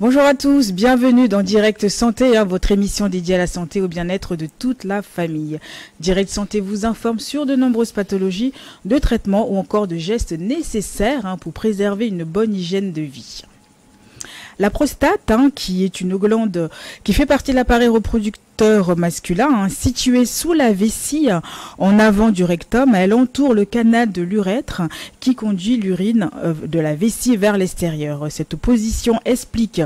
Bonjour à tous, bienvenue dans Direct Santé, votre émission dédiée à la santé et au bien-être de toute la famille. Direct Santé vous informe sur de nombreuses pathologies, de traitements ou encore de gestes nécessaires pour préserver une bonne hygiène de vie. La prostate, qui est une glande qui fait partie de l'appareil reproducteur masculin, située sous la vessie en avant du rectum, elle entoure le canal de l'urètre qui conduit l'urine de la vessie vers l'extérieur. Cette position explique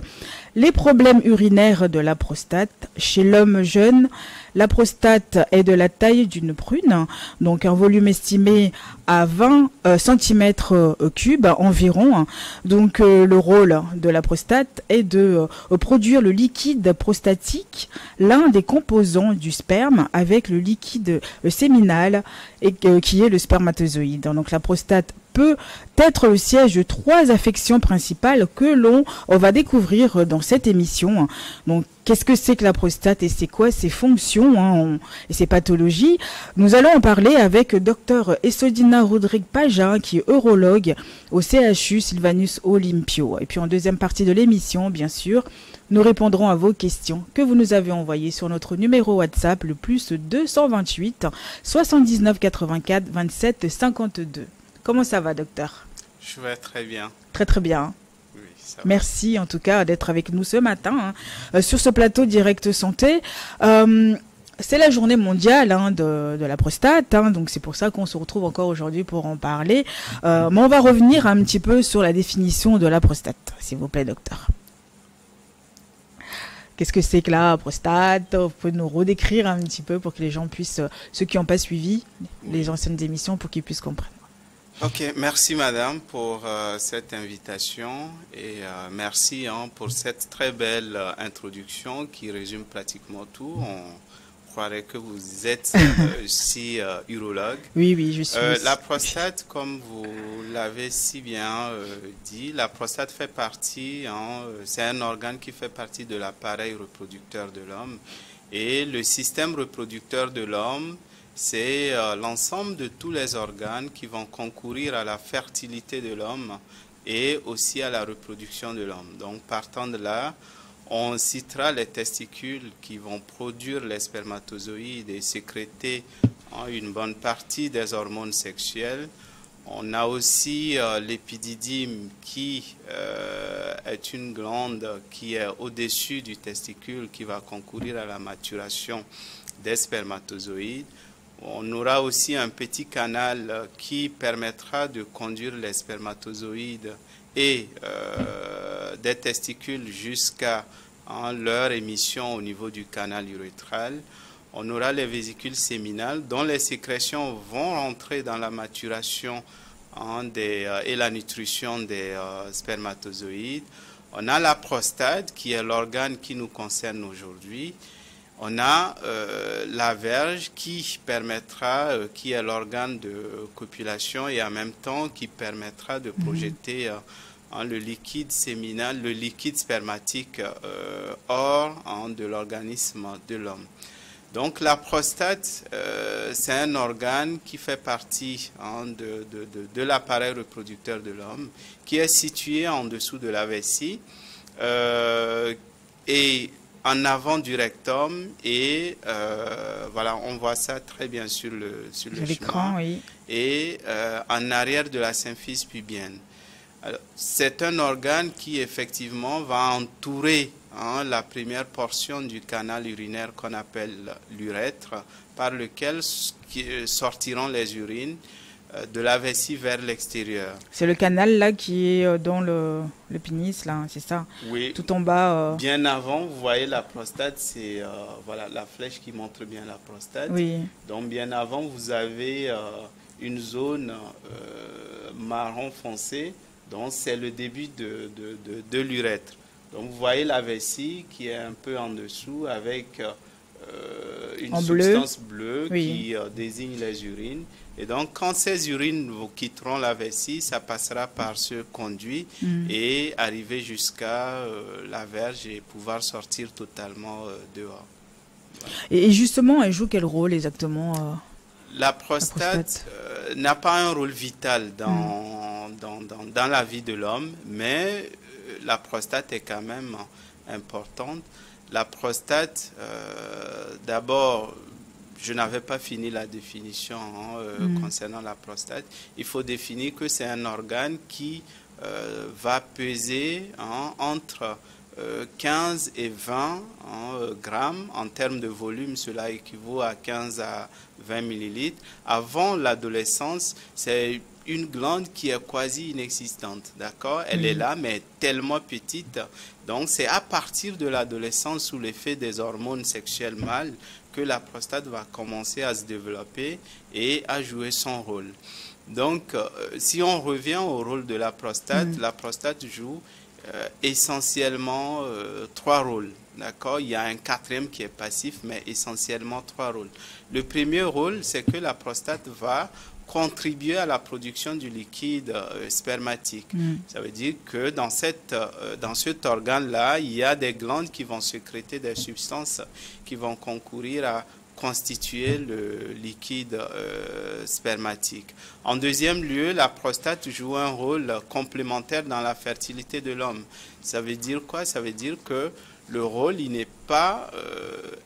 les problèmes urinaires de la prostate. Chez l'homme jeune, la prostate est de la taille d'une prune, donc un volume estimé à 20 cm3 environ. Donc le rôle de la prostate est de produire le liquide prostatique, l'un des composants du sperme, avec le liquide séminal et, qui est le spermatozoïde. Donc la prostate peut être le siège de 3 affections principales que l'on va découvrir dans cette émission. Donc, qu'est-ce que c'est que la prostate et c'est quoi ses fonctions et ses pathologies? Nous allons en parler avec Dr. Essodina Rodrigue-Pajin, qui est urologue au CHU Sylvanus Olympio. Et puis en deuxième partie de l'émission, bien sûr, nous répondrons à vos questions que vous nous avez envoyées sur notre numéro WhatsApp, le plus 228 79 84 27 52. Comment ça va, docteur? Je vais très bien. Très, très bien. Oui, ça va. Merci, en tout cas, d'être avec nous ce matin sur ce plateau Direct Santé. C'est la journée mondiale de la prostate, donc c'est pour ça qu'on se retrouve encore aujourd'hui pour en parler. Mais on va revenir un petit peu sur la définition de la prostate, s'il vous plaît, docteur. Qu'est-ce que c'est que la prostate? Vous pouvez nous redécrire un petit peu pour que les gens puissent, ceux qui n'ont pas suivi les anciennes émissions, pour qu'ils puissent comprendre. Ok, merci madame pour cette invitation et merci pour cette très belle introduction qui résume pratiquement tout. On croirait que vous êtes aussi urologue. Oui, oui, je suis. La prostate, comme vous l'avez si bien dit, la prostate fait partie, c'est un organe qui fait partie de l'appareil reproducteur de l'homme et le système reproducteur de l'homme. C'est l'ensemble de tous les organes qui vont concourir à la fertilité de l'homme et aussi à la reproduction de l'homme. Donc, partant de là, on citera les testicules qui vont produire les spermatozoïdes et sécréter une bonne partie des hormones sexuelles. On a aussi l'épididyme qui est une glande qui est au-dessus du testicule qui va concourir à la maturation des spermatozoïdes. On aura aussi un petit canal qui permettra de conduire les spermatozoïdes et des testicules jusqu'à leur émission au niveau du canal urétral. On aura les vésicules séminales dont les sécrétions vont rentrer dans la maturation et la nutrition des spermatozoïdes. On a la prostate qui est l'organe qui nous concerne aujourd'hui. On a la verge qui permettra, qui est l'organe de copulation et en même temps qui permettra de projeter le liquide séminal, le liquide spermatique hors de l'organisme de l'homme. Donc la prostate, c'est un organe qui fait partie de l'appareil reproducteur de l'homme, qui est situé en dessous de la vessie et en avant du rectum et voilà, on voit ça très bien sur le l'écran, oui. Et en arrière de la symphyse pubienne. C'est un organe qui effectivement va entourer la première portion du canal urinaire qu'on appelle l'urètre, par lequel sortiront les urines de la vessie vers l'extérieur. C'est le canal là qui est dans le pénis là, c'est ça? Oui. Tout en bas. Bien avant, vous voyez la prostate, c'est voilà la flèche qui montre bien la prostate. Oui. Donc bien avant, vous avez une zone marron foncé, donc c'est le début de l'urètre. Donc vous voyez la vessie qui est un peu en dessous avec une substance bleue, oui, qui désigne les urines. Et donc, quand ces urines vous quitteront la vessie, ça passera par ce conduit et arriver jusqu'à la verge et pouvoir sortir totalement dehors. Voilà. Et justement, elle joue quel rôle exactement? La prostate n'a pas un rôle vital dans la vie de l'homme, mais la prostate est quand même importante. La prostate, d'abord, je n'avais pas fini la définition concernant la prostate. Il faut définir que c'est un organe qui va peser entre 15 et 20 grammes. En termes de volume, cela équivaut à 15 à 20 millilitres. Avant l'adolescence, c'est une glande qui est quasi inexistante, d'accord? Elle est là, mais tellement petite. Donc, c'est à partir de l'adolescence, sous l'effet des hormones sexuelles mâles, que la prostate va commencer à se développer et à jouer son rôle. Donc, si on revient au rôle de la prostate joue essentiellement trois rôles, d'accord? Il y a un quatrième qui est passif, mais essentiellement trois rôles. Le premier rôle, c'est que la prostate va contribuer à la production du liquide spermatique. Ça veut dire que dans cet organe-là, il y a des glandes qui vont sécréter des substances qui vont concourir à constituer le liquide spermatique. En deuxième lieu, la prostate joue un rôle complémentaire dans la fertilité de l'homme. Ça veut dire quoi? Ça veut dire que le rôle, il n'est pas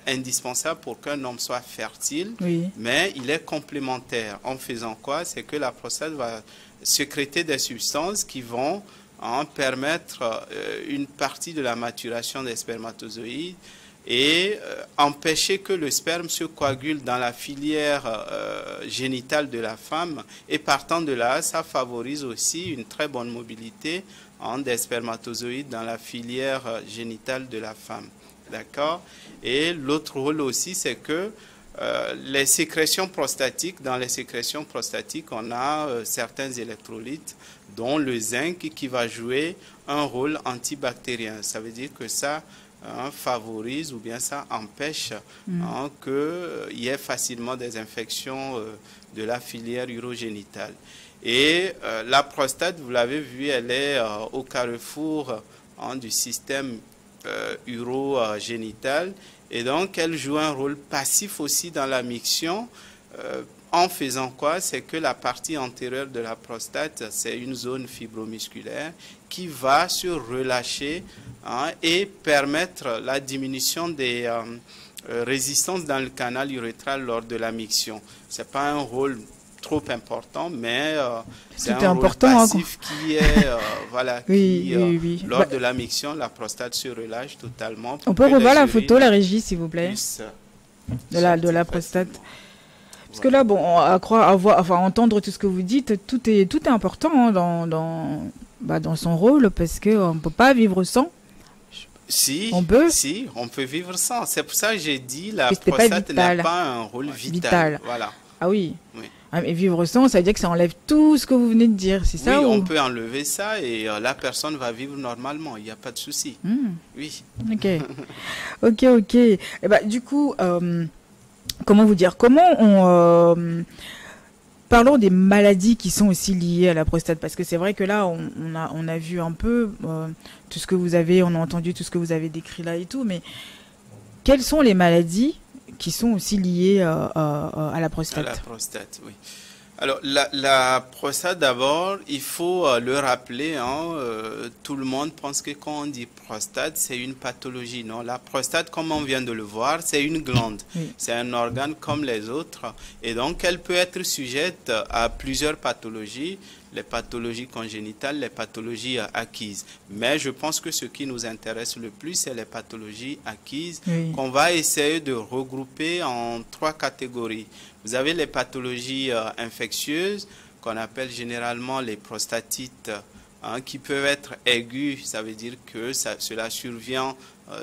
indispensable pour qu'un homme soit fertile, mais il est complémentaire. En faisant quoi? C'est que la prostate va sécréter des substances qui vont permettre une partie de la maturation des spermatozoïdes et empêcher que le sperme se coagule dans la filière génitale de la femme. Et partant de là, ça favorise aussi une très bonne mobilité des spermatozoïdes dans la filière génitale de la femme. D'accord? Et l'autre rôle aussi, c'est que les sécrétions prostatiques, dans les sécrétions prostatiques, on a certains électrolytes, dont le zinc, qui va jouer un rôle antibactérien. Ça veut dire que ça favorise ou bien ça empêche qu'il y ait facilement des infections de la filière urogénitale. Et la prostate, vous l'avez vu, elle est au carrefour du système urogénital. Et donc, elle joue un rôle passif aussi dans la miction. En faisant quoi? C'est que la partie antérieure de la prostate, c'est une zone fibromusculaire qui va se relâcher et permettre la diminution des résistances dans le canal urétral lors de la miction. Ce n'est pas un rôle trop important, mais c'est un rôle passif qui est, voilà, lors de la miction, la prostate se relâche totalement. On peut revoir la photo, la régie, s'il vous plaît, de la prostate. Parce que là, bon, à entendre tout ce que vous dites, tout est important dans son rôle, parce qu'on ne peut pas vivre sans. Si, on peut vivre sans. C'est pour ça que j'ai dit la prostate n'a pas un rôle vital. Voilà. Ah oui. Et vivre sans, ça veut dire que ça enlève tout ce que vous venez de dire, c'est ça? Oui, on peut enlever ça et la personne va vivre normalement, il n'y a pas de souci. Oui. Ok, ok. Et bah, du coup, comment vous dire? Comment on... Parlons des maladies qui sont aussi liées à la prostate, parce que c'est vrai que là, on a vu un peu tout ce que vous avez, on a entendu tout ce que vous avez décrit là et tout, mais quelles sont les maladies qui sont aussi liées à la prostate? À la prostate, oui. Alors, la prostate, d'abord, il faut le rappeler, tout le monde pense que quand on dit prostate, c'est une pathologie. Non, la prostate, comme on vient de le voir, c'est une glande. C'est un organe comme les autres. Et donc, elle peut être sujette à plusieurs pathologies, les pathologies congénitales, les pathologies acquises. Mais je pense que ce qui nous intéresse le plus, c'est les pathologies acquises qu'on va essayer de regrouper en trois catégories. Vous avez les pathologies infectieuses, qu'on appelle généralement les prostatites, qui peuvent être aiguës. Ça veut dire que cela survient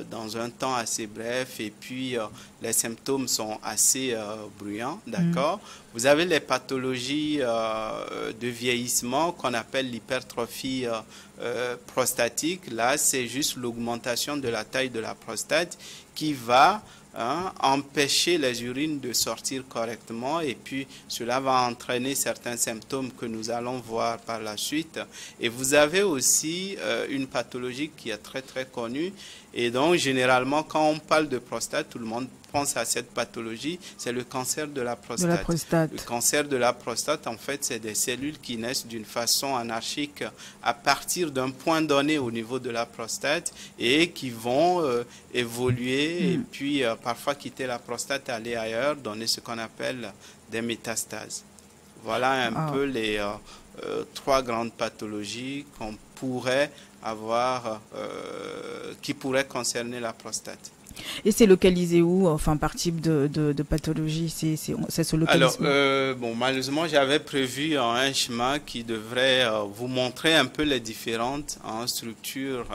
dans un temps assez bref et puis les symptômes sont assez bruyants, d'accord? Vous avez les pathologies de vieillissement qu'on appelle l'hypertrophie prostatique. Là, c'est juste l'augmentation de la taille de la prostate qui va empêcher les urines de sortir correctement, et puis cela va entraîner certains symptômes que nous allons voir par la suite. Et vous avez aussi une pathologie qui est très connue, et donc généralement quand on parle de prostate, tout le monde réponse à cette pathologie, c'est le cancer de la prostate. Le cancer de la prostate, en fait, c'est des cellules qui naissent d'une façon anarchique à partir d'un point donné au niveau de la prostate et qui vont évoluer et puis parfois quitter la prostate, aller ailleurs, donner ce qu'on appelle des métastases. Voilà un peu les trois grandes pathologies qu'on pourrait avoir, qui pourraient concerner la prostate. Et c'est localisé où, enfin, par type de pathologie, c'est ce localisme? Alors, bon, malheureusement, j'avais prévu un schéma qui devrait vous montrer un peu les différentes structures,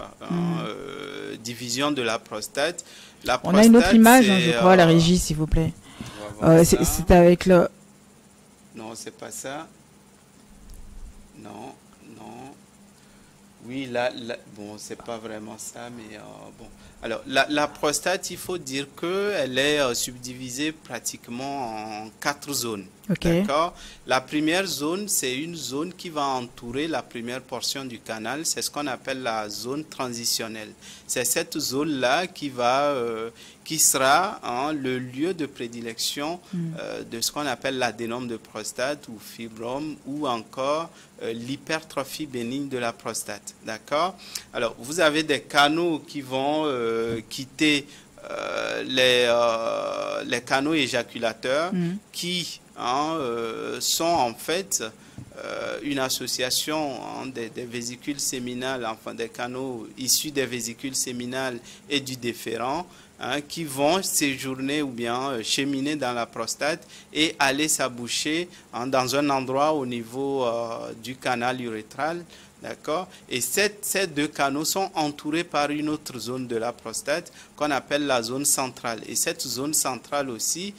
divisions de la prostate. La prostate. On a une autre image, hein, je crois, à la régie, s'il vous plaît. C'est avec le... Non, c'est pas ça. Non, non. Oui, là bon, c'est pas vraiment ça, mais bon. Alors, la prostate, il faut dire qu'elle est subdivisée pratiquement en 4 zones. Okay. D'accord. La première zone, c'est une zone qui va entourer la première portion du canal. C'est ce qu'on appelle la zone transitionnelle. C'est cette zone-là qui sera le lieu de prédilection de ce qu'on appelle l'adénome de prostate ou fibrome ou encore l'hypertrophie bénigne de la prostate. D'accord. Alors, vous avez des canaux qui vont quitter les canaux éjaculateurs qui sont en fait une association des vésicules séminales, enfin des canaux issus des vésicules séminales et du déférent qui vont séjourner ou bien cheminer dans la prostate et aller s'aboucher dans un endroit au niveau du canal urétral. D'accord. Et ces deux canaux sont entourés par une autre zone de la prostate qu'on appelle la zone centrale. Et cette zone centrale aussi,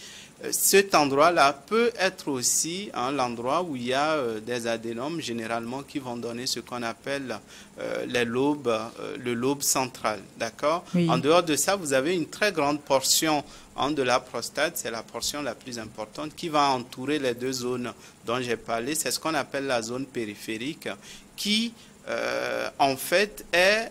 cet endroit-là peut être aussi l'endroit où il y a des adénomes généralement qui vont donner ce qu'on appelle les lobes, le lobe central. D'accord. Oui. En dehors de ça, vous avez une très grande portion de la prostate, c'est la portion la plus importante qui va entourer les deux zones dont j'ai parlé. C'est ce qu'on appelle la zone périphérique qui, en fait, est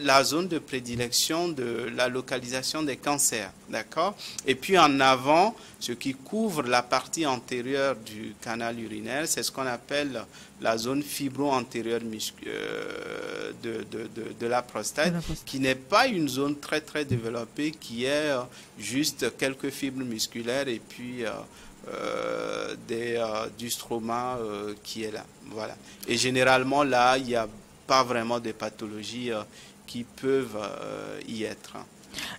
la zone de prédilection de la localisation des cancers, d'accord? Et puis en avant, ce qui couvre la partie antérieure du canal urinaire, c'est ce qu'on appelle la zone fibro-antérieure de la prostate, qui n'est pas une zone très très développée, qui est juste quelques fibres musculaires et puis du stroma qui est là, voilà. Et généralement là, il y a pas vraiment des pathologies qui peuvent y être.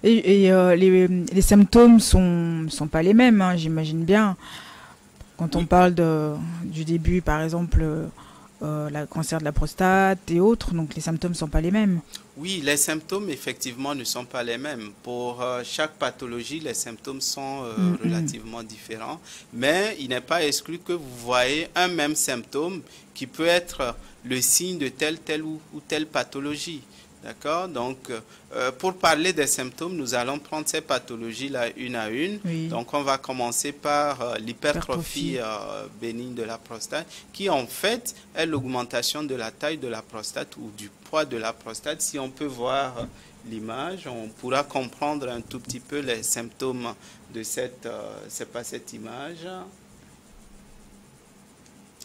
Et les symptômes sont pas les mêmes, hein, j'imagine bien. Quand on parle du début, par exemple, le cancer de la prostate et autres, donc les symptômes ne sont pas les mêmes. Oui, les symptômes, effectivement, ne sont pas les mêmes. Pour chaque pathologie, les symptômes sont relativement différents. Mais il n'est pas exclu que vous voyez un même symptôme qui peut être le signe de telle ou telle pathologie. D'accord? Donc, pour parler des symptômes, nous allons prendre ces pathologies-là une à une. Oui. Donc, on va commencer par l'hypertrophie bénigne de la prostate, qui en fait est l'augmentation de la taille de la prostate ou du poids de la prostate. Si on peut voir l'image, on pourra comprendre un tout petit peu les symptômes de cette... c'est pas cette image.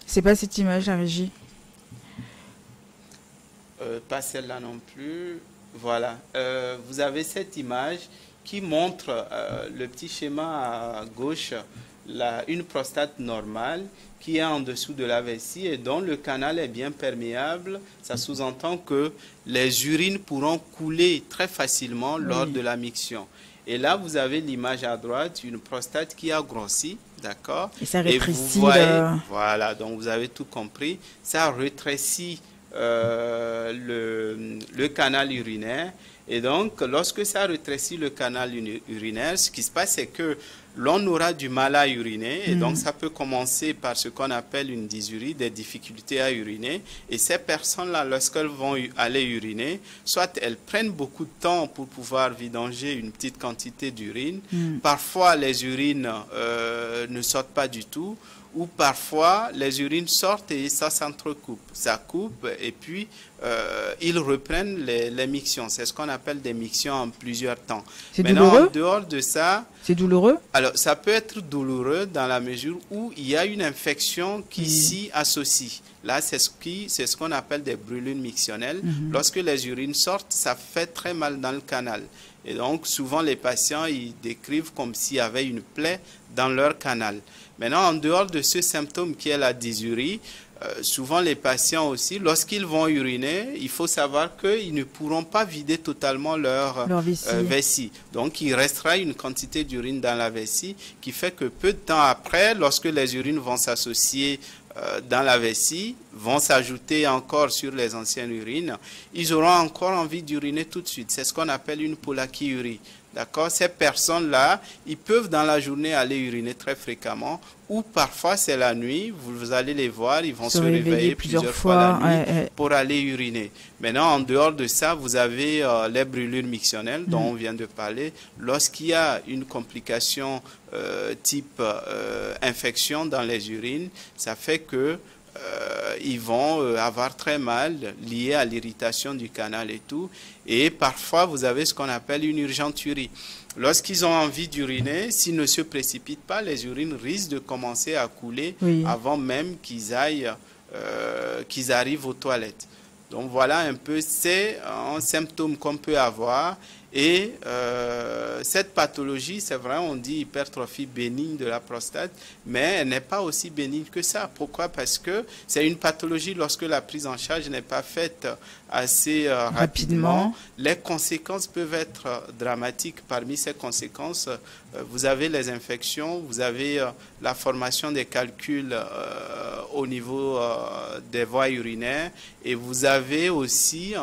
C'est pas cette image, la régie. Pas celle-là non plus. Voilà. Vous avez cette image qui montre le petit schéma à gauche, une prostate normale qui est en dessous de la vessie et dont le canal est bien perméable. Ça sous-entend que les urines pourront couler très facilement lors de la miction. Et là, vous avez l'image à droite, une prostate qui a grossi, d'accord? Et ça rétrécit. Voilà, donc vous avez tout compris. Ça rétrécit le canal urinaire. Et donc, lorsque ça rétrécit le canal urinaire, ce qui se passe, c'est que l'on aura du mal à uriner et donc ça peut commencer par ce qu'on appelle une dysurie, des difficultés à uriner. Et ces personnes-là, lorsqu'elles vont aller uriner, soit elles prennent beaucoup de temps pour pouvoir vidanger une petite quantité d'urine. Parfois, les urines ne sortent pas du tout. Ou parfois, les urines sortent et ça s'entrecoupe. Ça coupe et puis ils reprennent les mictions. C'est ce qu'on appelle des mictions en plusieurs temps. C'est douloureux? En dehors de ça... C'est douloureux? Alors, ça peut être douloureux dans la mesure où il y a une infection qui s'y associe. Là, c'est ce qu'on appelle des brûlures mictionnelles. Lorsque les urines sortent, ça fait très mal dans le canal. Et donc, souvent, les patients, ils décrivent comme s'il y avait une plaie dans leur canal. Maintenant, en dehors de ce symptôme qui est la dysurie, souvent les patients aussi, lorsqu'ils vont uriner, il faut savoir qu'ils ne pourront pas vider totalement leur vessie. Donc, il restera une quantité d'urine dans la vessie qui fait que peu de temps après, lorsque les urines vont s'associer dans la vessie, vont s'ajouter encore sur les anciennes urines, ils auront encore envie d'uriner tout de suite. C'est ce qu'on appelle une polakiurie. D'accord? Ces personnes-là, ils peuvent dans la journée aller uriner très fréquemment ou parfois c'est la nuit, vous allez les voir, ils vont se réveiller plusieurs fois la nuit pour aller uriner. Maintenant, en dehors de ça, vous avez les brûlures mictionnelles dont on vient de parler. Lorsqu'il y a une complication type infection dans les urines, ça fait que ils vont avoir très mal lié à l'irritation du canal et tout. Et parfois, vous avez ce qu'on appelle une urgenturie. Lorsqu'ils ont envie d'uriner, s'ils ne se précipitent pas, les urines risquent de commencer à couler avant même qu'ils arrivent aux toilettes. Donc voilà un peu, c'est un symptôme qu'on peut avoir. Et cette pathologie, c'est vrai, on dit hypertrophie bénigne de la prostate, mais elle n'est pas aussi bénigne que ça. Pourquoi? Parce que c'est une pathologie, lorsque la prise en charge n'est pas faite assez rapidement, les conséquences peuvent être dramatiques. Parmi ces conséquences, vous avez les infections, vous avez la formation des calculs au niveau des voies urinaires, et vous avez aussi...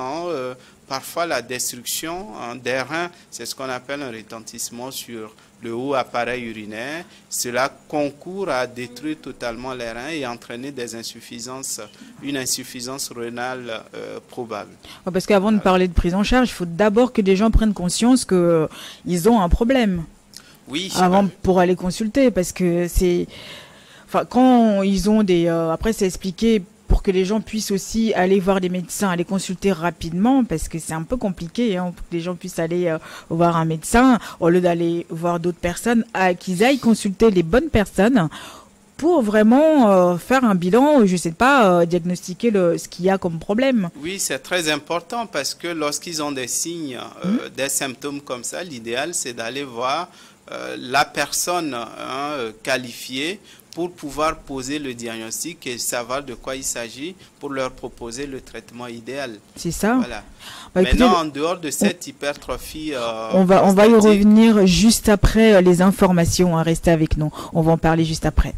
parfois, la destruction des reins, c'est ce qu'on appelle un retentissement sur le haut appareil urinaire. Cela concourt à détruire totalement les reins et entraîner des insuffisances, une insuffisance rénale probable. Parce qu'avant de parler de prise en charge, il faut d'abord que les gens prennent conscience qu'ils ont un problème. Oui. Avant, pour aller consulter, parce que c'est... Enfin, quand ils ont des... après, c'est expliqué... pour que les gens puissent aussi aller voir des médecins, aller consulter rapidement, parce que c'est un peu compliqué, hein, pour que les gens puissent aller voir un médecin, au lieu d'aller voir d'autres personnes, qu'ils aillent consulter les bonnes personnes pour vraiment faire un bilan, je ne sais pas, diagnostiquer ce qu'il y a comme problème. Oui, c'est très important, parce que lorsqu'ils ont des signes, des symptômes comme ça, l'idéal c'est d'aller voir la personne qualifiée, pour pouvoir poser le diagnostic et savoir de quoi il s'agit pour leur proposer le traitement idéal. C'est ça. Voilà. Bah, écoutez, maintenant, en dehors de cette hypertrophie... on va y revenir juste après les informations. Restez avec nous. On va en parler juste après.